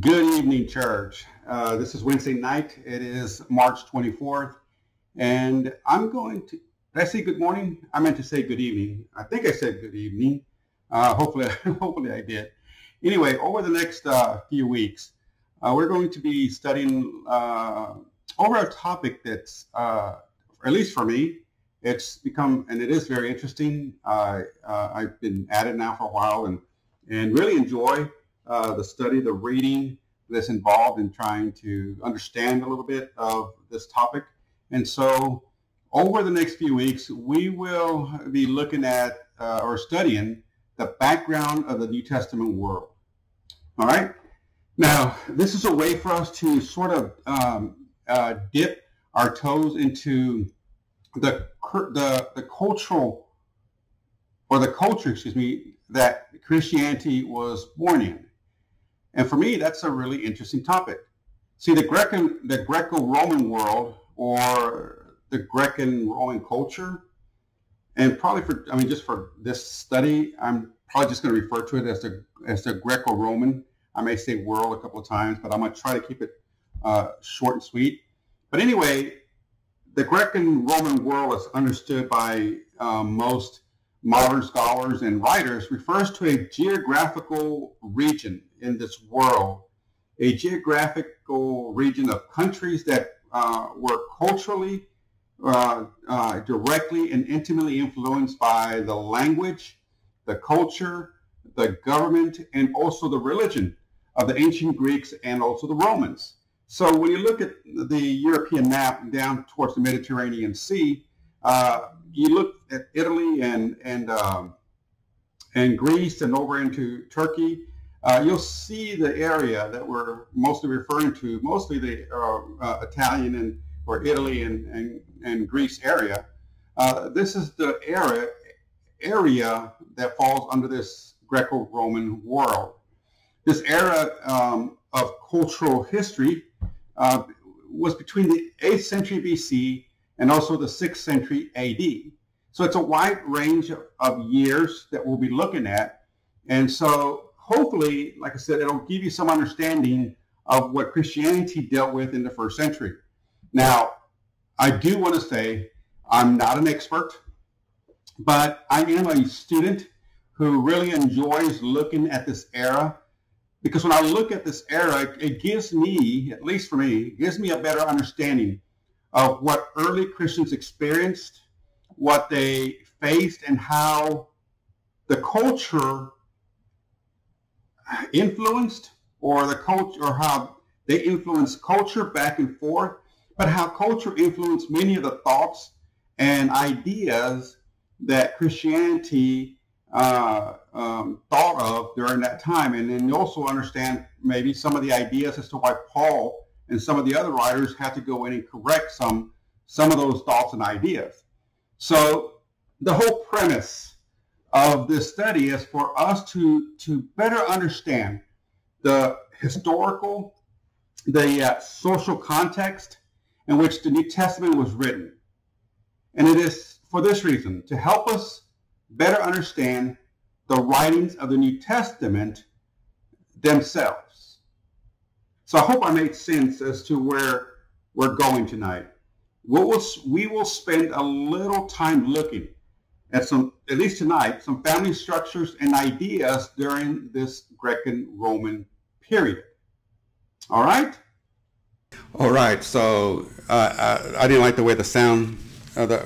Good evening, church. This is Wednesday night. It is March 24th, and I'm going to, did I say good morning? I meant to say good evening. I think I said good evening. Hopefully I did. Anyway, over the next few weeks, we're going to be studying over a topic that's, at least for me, it is very interesting. I've been at it now for a while and really enjoy the study, the reading that's involved in trying to understand a little bit of this topic. And so over the next few weeks, we will be looking at or studying the background of the New Testament world. All right. Now, this is a way for us to sort of dip our toes into the cultural, or the culture, excuse me, that Christianity was born in. And for me, that's a really interesting topic. See, the Greco-Roman world, or the Greco-Roman culture, and probably just for this study, I'm probably just going to refer to it as the Greco-Roman. I may say world a couple of times, but I'm going to try to keep it short and sweet. But anyway, the Greco-Roman world, as understood by most modern scholars and writers, refers to a geographical region in this world, a geographical region of countries that were culturally, directly and intimately influenced by the language, the culture, the government, and also the religion of the ancient Greeks and also the Romans. So when you look at the European map down towards the Mediterranean Sea, you look at Italy and Greece and over into Turkey, you'll see the area that we're mostly referring to, mostly the Italian or Italy and Greece area. This is the area that falls under this Greco-Roman world. This era of cultural history was between the 8th century BC and also the 6th century AD. So it's a wide range of years that we'll be looking at. And so hopefully, like I said, it'll give you some understanding of what Christianity dealt with in the first century. Now, I do want to say I'm not an expert, but I am a student who really enjoys looking at this era, because when I look at this era, it gives me, at least for me, it gives me a better understanding of what early Christians experienced, what they faced, and how the culture influenced, or how they influenced culture back and forth, but how culture influenced many of the thoughts and ideas that Christianity thought of during that time. And then you also understand maybe some of the ideas as to why Paul and some of the other writers had to go in and correct some of those thoughts and ideas. So the whole premise of this study is for us to better understand the historical, the social context in which the New Testament was written. And it is for this reason, to help us better understand the writings of the New Testament themselves. So I hope I made sense as to where we're going tonight. We will spend a little time looking at at least tonight, some family structures and ideas during this Greco-Roman period. All right? All right. So I didn't like the way the sound, the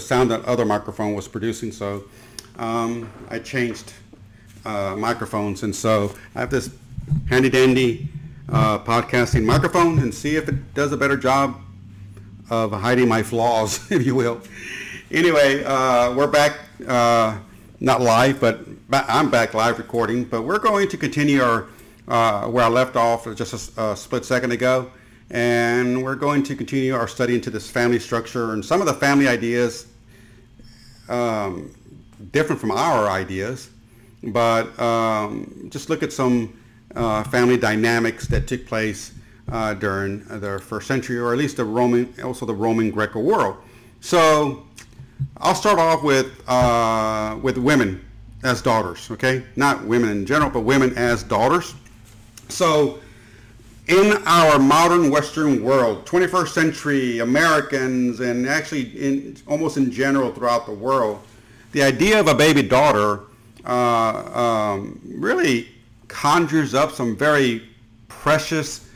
sound that other microphone was producing. So I changed microphones, and so I have this handy dandy podcasting microphone, and see if it does a better job of hiding my flaws, if you will. Anyway, we're back, not live, but I'm back live recording, but we're going to continue our where I left off just a split second ago, and we're going to continue our study into this family structure and some of the family ideas, different from our ideas, but just look at some family dynamics that took place during the first century, or at least the Roman Greco world. So I'll start off with women as daughters. Okay, not women in general, but women as daughters. So in our modern Western world, 21st century Americans, and actually almost in general throughout the world, the idea of a baby daughter really conjures up some very precious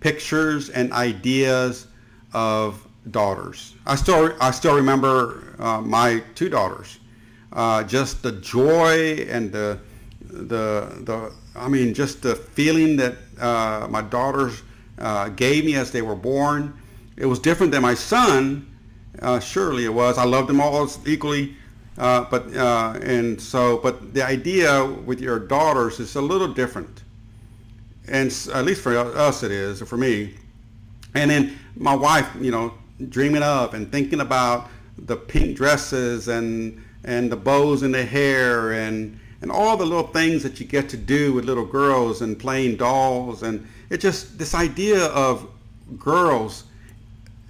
pictures and ideas of daughters. I still remember my two daughters. Just the joy and the I mean, just the feeling that my daughters gave me as they were born. It was different than my son. Surely it was. I loved them all equally. But the idea with your daughters is a little different, and at least for us it is, for me. And then my wife, you know, dreaming of and thinking about the pink dresses and the bows in the hair and all the little things that you get to do with little girls and playing dolls, and it's just this idea of girls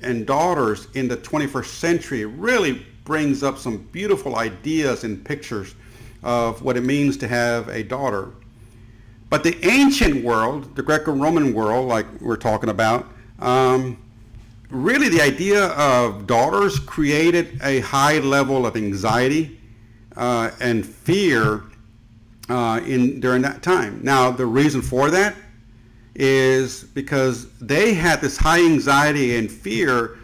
and daughters in the 21st century really brings up some beautiful ideas and pictures of what it means to have a daughter. But the ancient world, the Greco-Roman world, like we're talking about, really the idea of daughters created a high level of anxiety and fear during that time. Now, the reason for that is because they had this high anxiety and fear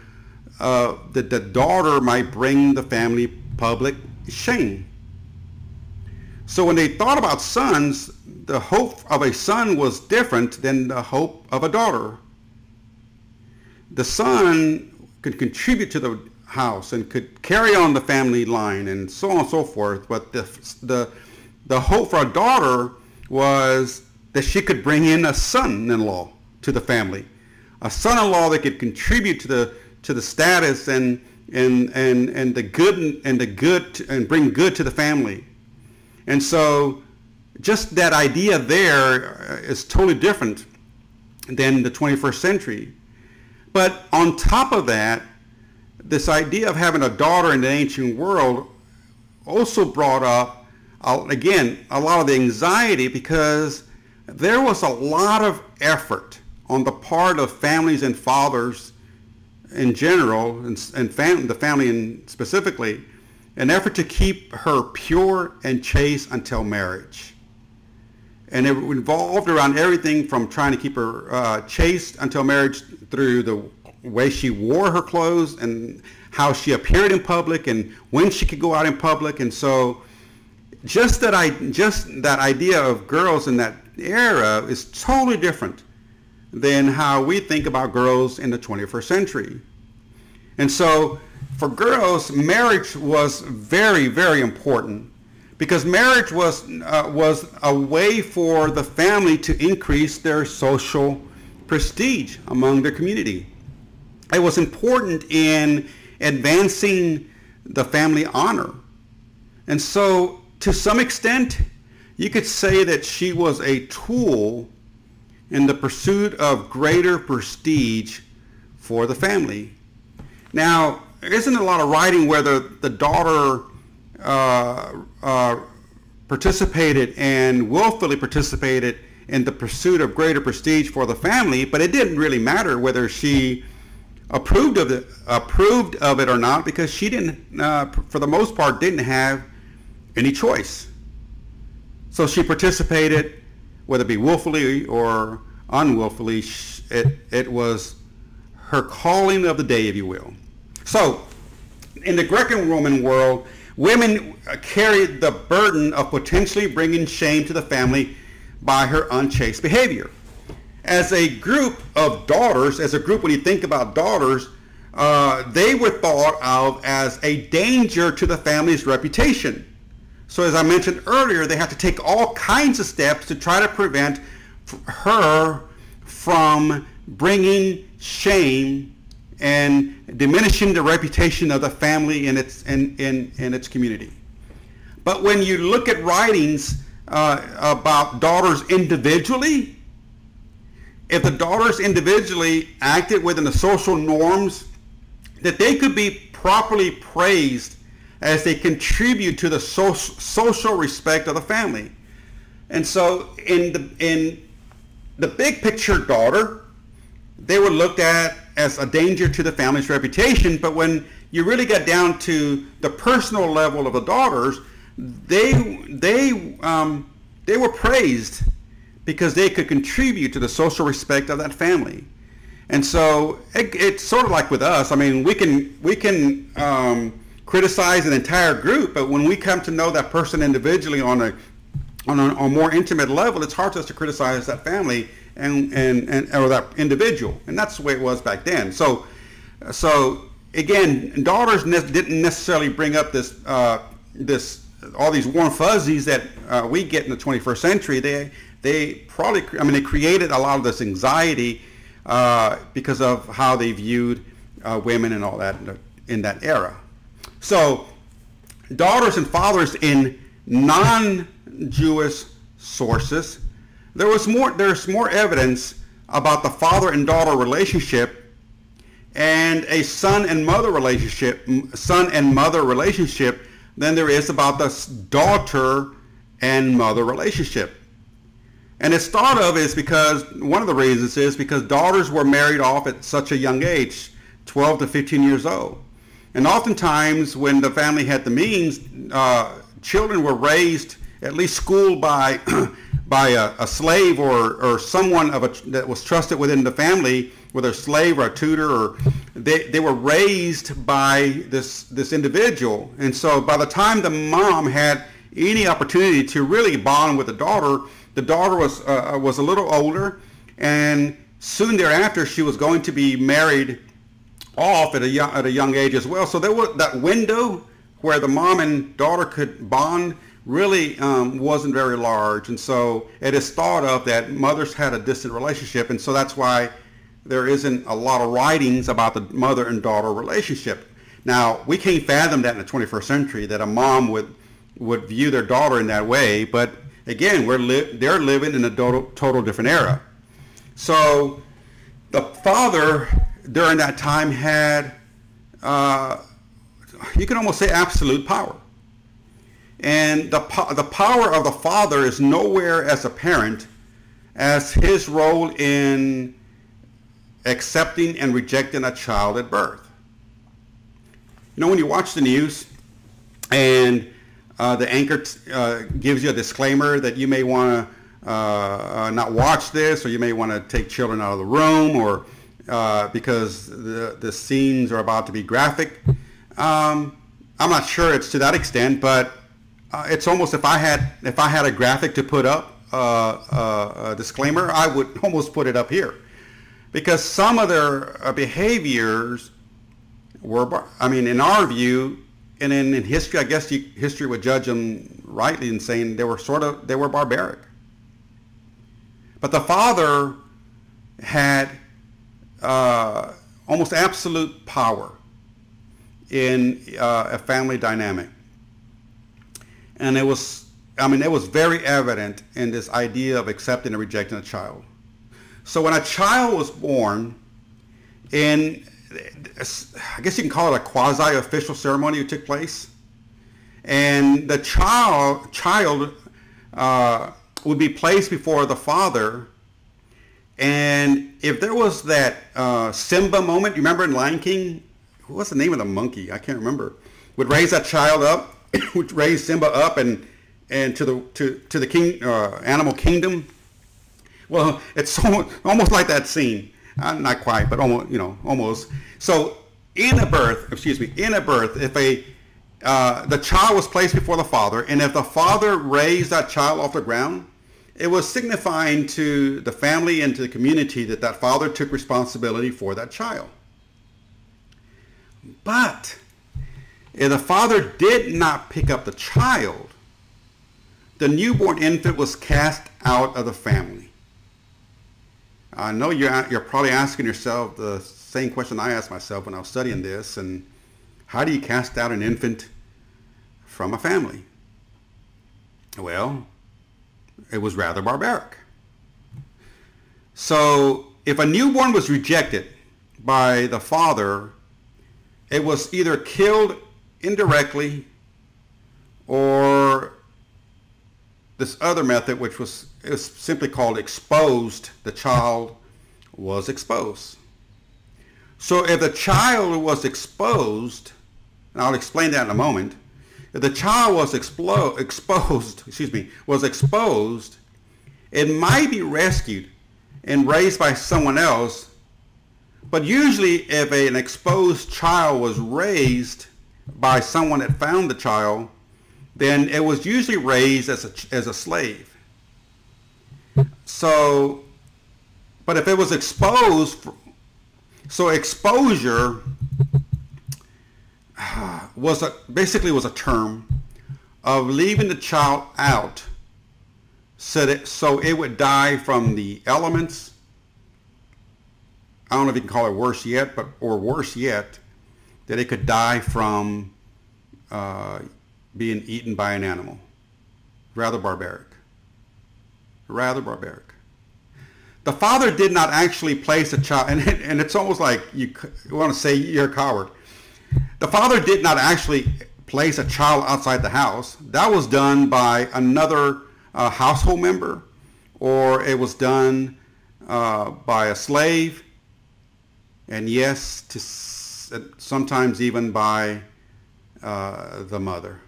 that the daughter might bring the family public shame. So when they thought about sons, the hope of a son was different than the hope of a daughter. The son could contribute to the house and could carry on the family line and so on and so forth, but the hope for a daughter was that she could bring in a son-in-law to the family, a son-in-law that could contribute to the status and the good and bring good to the family. And so just that idea there is totally different than the 21st century. But on top of that, this idea of having a daughter in the ancient world also brought up, again, a lot of the anxiety, because there was a lot of effort on the part of families and fathers in general, the family specifically, an effort to keep her pure and chaste until marriage. And it revolved around everything from trying to keep her chaste until marriage through the way she wore her clothes and how she appeared in public and when she could go out in public. And so just that idea of girls in that era is totally different than how we think about girls in the 21st century. And so for girls, marriage was very, very important, because marriage was a way for the family to increase their social prestige among their community. It was important in advancing the family honor. And so to some extent, you could say that she was a tool in the pursuit of greater prestige for the family. Now, there isn't a lot of writing whether the daughter participated and willfully participated in the pursuit of greater prestige for the family, but it didn't really matter whether she approved of it or not, because she didn't, for the most part, didn't have any choice. So she participated, whether it be willfully or unwillfully. It was her calling of the day, if you will. So in the Greco-Roman world, women carried the burden of potentially bringing shame to the family by her unchaste behavior. As a group of daughters, when you think about daughters, they were thought of as a danger to the family's reputation. So as I mentioned earlier, they had to take all kinds of steps to try to prevent her from bringing shame and diminishing the reputation of the family and its community. But when you look at writings about daughters individually, if the daughters individually acted within the social norms, that they could be properly praised as they contribute to the social respect of the family. And so in the big picture daughter, they were looked at as a danger to the family's reputation, but when you really got down to the personal level of the daughters, they were praised because they could contribute to the social respect of that family. And so it's sort of like with us. I mean, we can criticize an entire group, but when we come to know that person individually on a more intimate level, it's hard for us to criticize that family or that individual. And that's the way it was back then. So again, daughters didn't necessarily bring up this all these warm fuzzies that we get in the 21st century. They probably, I mean, they created a lot of this anxiety because of how they viewed women and all that in that era. So daughters and fathers in non-Jewish sources, there's more evidence about the father and daughter relationship and a son and mother relationship than there is about the daughter and mother relationship. And it's thought of is because, one of the reasons is because daughters were married off at such a young age, 12 to 15 years old. And oftentimes when the family had the means, children were raised, at least schooled by, a slave or someone that was trusted within the family, whether a slave or a tutor, or they were raised by this individual. And so by the time the mom had any opportunity to really bond with the daughter was a little older, and soon thereafter she was going to be married off at a young age as well. So there was that window where the mom and daughter could bond really wasn't very large. And so it is thought of that mothers had a distant relationship, and so that's why there isn't a lot of writings about the mother and daughter relationship. Now, we can't fathom that in the 21st century, that a mom would view their daughter in that way, but again, they're living in a total different era. So the father during that time had, you can almost say, absolute power. And the power of the father is nowhere as apparent as his role in accepting and rejecting a child at birth. You know, when you watch the news and the anchor gives you a disclaimer that you may want to not watch this, or you may want to take children out of the room, or because the scenes are about to be graphic. I'm not sure it's to that extent, but it's almost, if I had a graphic to put up a disclaimer, I would almost put it up here. Because some of their behaviors were, I mean, in our view, and in history, I guess history would judge them rightly in saying they were barbaric. But the father had almost absolute power in a family dynamic. And it was very evident in this idea of accepting and rejecting a child. So when a child was born, in, I guess you can call it a quasi-official ceremony that took place, and the child would be placed before the father, and if there was that Simba moment, you remember in Lion King? What was the name of the monkey? I can't remember. Would raise that child up, would raise Simba up and to the king, animal kingdom. Well, it's so, almost like that scene. Not quite, but almost, you know, almost. So in a birth, if the child was placed before the father, and if the father raised that child off the ground, it was signifying to the family and to the community that that father took responsibility for that child. But if the father did not pick up the child, the newborn infant was cast out of the family. I know you're probably asking yourself the same question I asked myself when I was studying this, and how do you cast out an infant from a family? Well, it was rather barbaric. So if a newborn was rejected by the father, it was either killed indirectly or this other method, which was, it was simply called exposed. The child was exposed. So if the child was exposed, and I'll explain that in a moment, if the child was exposed, it might be rescued and raised by someone else. But usually if an exposed child was raised by someone that found the child, then it was usually raised as a slave. So, but if it was exposed, so exposure was basically a term of leaving the child out so it would die from the elements. I don't know if you can call it worse yet, but, or worse yet, that it could die from being eaten by an animal. Rather barbaric. Rather barbaric. The father did not actually place a child, and it's almost like you want to say you're a coward. The father did not actually place a child outside the house. That was done by another household member, or it was done by a slave, and yes, sometimes even by the mother.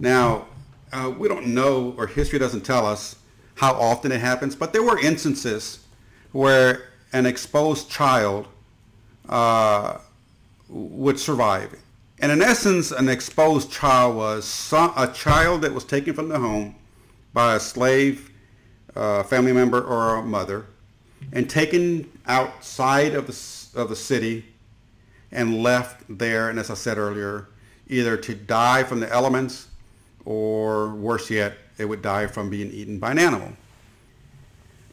Now, we don't know, or history doesn't tell us how often it happens, but there were instances where an exposed child would survive. And in essence, an exposed child was a child that was taken from the home by a slave, family member, or a mother, and taken outside of the city and left there, and as I said earlier, either to die from the elements, or worse yet, it would die from being eaten by an animal.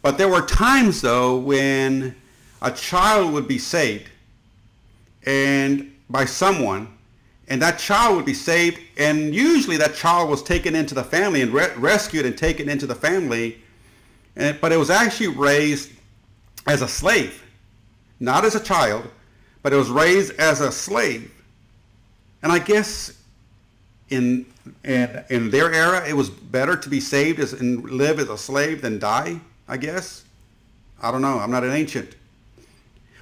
But there were times, though, when a child would be saved and by someone, and that child would be saved, and usually that child was taken into the family and rescued and taken into the family, but it was actually raised as a slave, not as a child, but it was raised as a slave. And I guess in their era, it was better to be saved and live as a slave than die, I guess. I don't know, I'm not an ancient.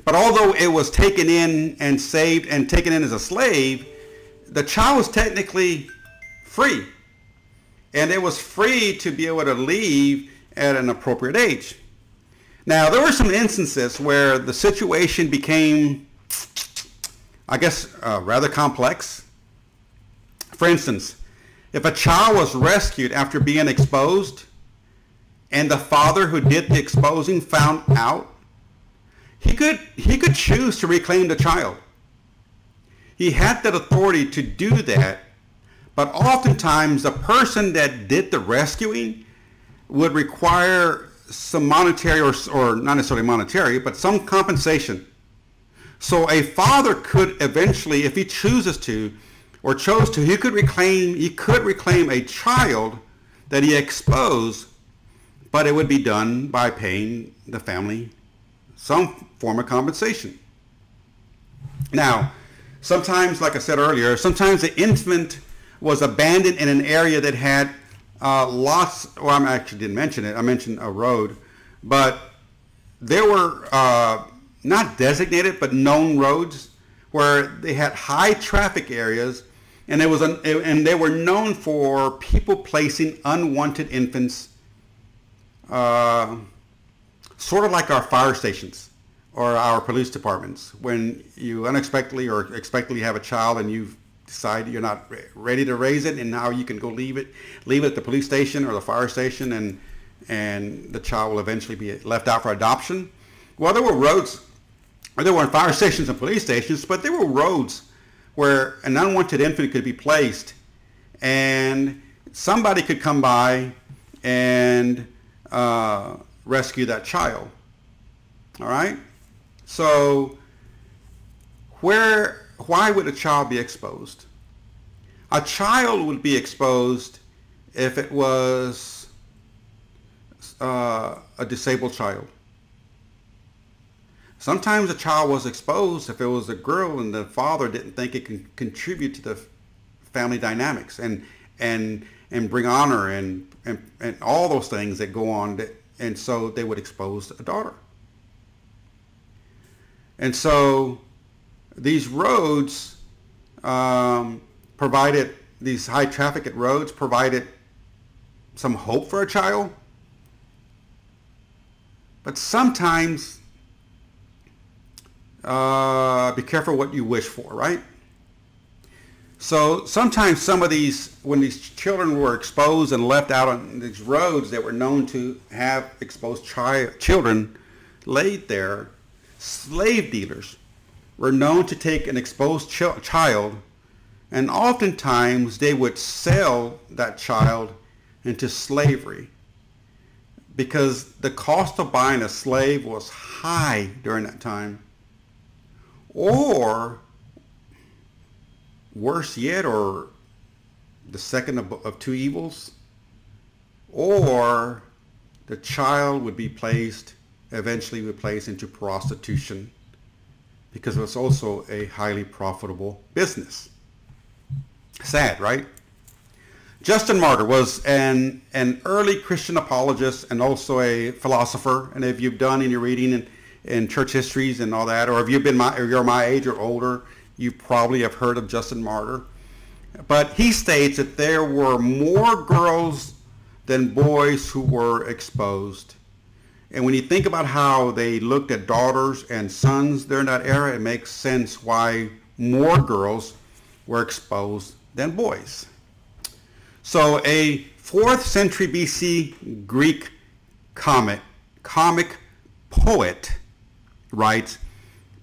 But although it was taken in and saved and taken in as a slave, the child was technically free. And it was free to be able to leave at an appropriate age. Now, there were some instances where the situation became, I guess, rather complex. For instance, if a child was rescued after being exposed and the father who did the exposing found out, he could choose to reclaim the child. He had that authority to do that, but oftentimes the person that did the rescuing would require some monetary, or not necessarily monetary, but some compensation. So a father could eventually, if he chooses to, or chose to, he could reclaim a child that he exposed, but it would be done by paying the family some form of compensation. Now, sometimes, like I said earlier, sometimes the infant was abandoned in an area that had lots, well, I actually didn't mention it. I mentioned a road, but there were not designated, but known roads where they had high traffic areas, and it was and they were known for people placing unwanted infants, sort of like our fire stations or our police departments. When you unexpectedly or expectedly have a child and you've decide you're not ready to raise it, and now you can go leave it at the police station or the fire station, and the child will eventually be left out for adoption. Well, there were roads, or there weren't fire stations and police stations, but there were roads where an unwanted infant could be placed, and somebody could come by and rescue that child. All right? So why would a child be exposed? A child would be exposed if it was a disabled child. Sometimes a child was exposed if it was a girl and the father didn't think it could contribute to the family dynamics. And and bring honor and all those things that go on. And so they would expose a daughter. And so these roads provided, these high traffic roads provided some hope for a child. But sometimes, be careful what you wish for, right? So sometimes some of these, when these children were exposed and left out on these roads that were known to have exposed children laid there, slave dealers were known to take an exposed child, and oftentimes they would sell that child into slavery, because the cost of buying a slave was high during that time. Or worse yet, or the second of two evils, or the child would be placed, eventually replaced into prostitution, because it was also a highly profitable business. Sad, right? Justin Martyr was an early Christian apologist and also a philosopher. And if you've done any reading in church histories and all that, or if you've been or you're my age or older, you probably have heard of Justin Martyr. But he states that there were more girls than boys who were exposed. And when you think about how they looked at daughters and sons during that era, it makes sense why more girls were exposed than boys. So a 4th century BC Greek comic poet writes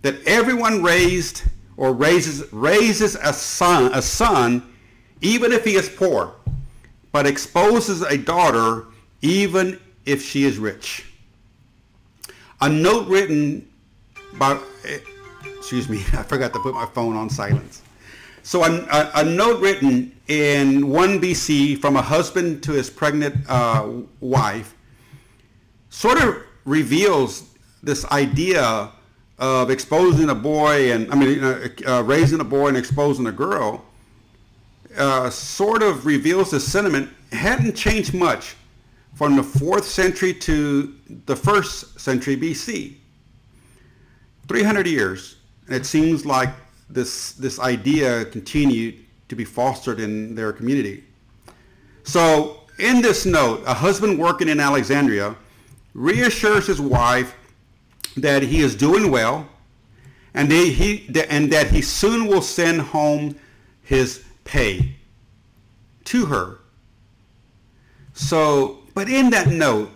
that everyone raises a son, even if he is poor, but exposes a daughter even if she is rich. A note written by, excuse me, I forgot to put my phone on silence. So a note written in 1 BC from a husband to his pregnant wife sort of reveals this idea of exposing a boy and, raising a boy and exposing a girl, sort of reveals the sentiment hadn't changed much from the 4th century to the 1st century BC. 300 years, and it seems like this idea continued to be fostered in their community. So in this note, a husband working in Alexandria reassures his wife that he is doing well and that he soon will send home his pay to her. So, but in that note,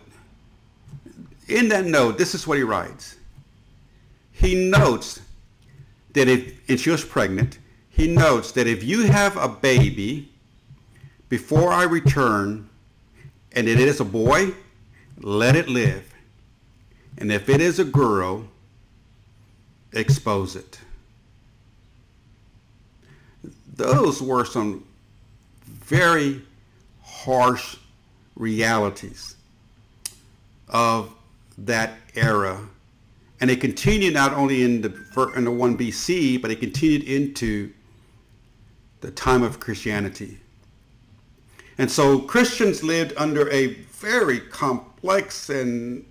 this is what he writes. He notes that if she was pregnant, he notes that if you have a baby before I return, and it is a boy, let it live. And if it is a girl, expose it. Those were some very harsh realities of that era. And it continued not only in the 1 BC, but it continued into the time of Christianity. And so Christians lived under a very complex, and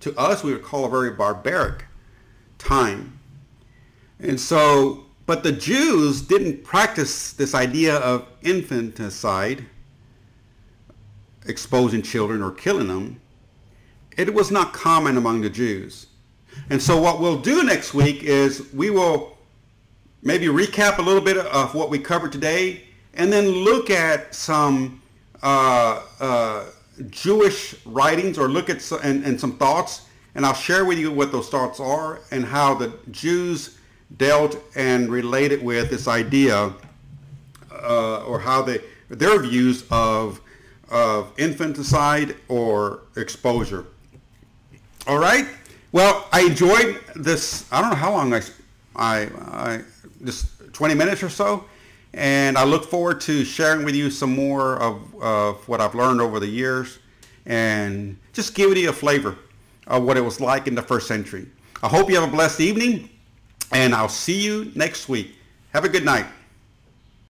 to us we would call a very barbaric time. And so, but the Jews didn't practice this idea of infanticide, exposing children or killing them. It was not common among the Jews. And so what we'll do next week is we will maybe recap a little bit of what we covered today, and then look at some Jewish writings, or look at some thoughts, and I'll share with you what those thoughts are and how the Jews dealt and related with this idea, or how their views of infanticide or exposure. All right. Well, I enjoyed this. I don't know how long I just 20 minutes or so, and I look forward to sharing with you some more of what I've learned over the years, and just giving you a flavor of what it was like in the 1st century. I hope you have a blessed evening, and I'll see you next week. Have a good night.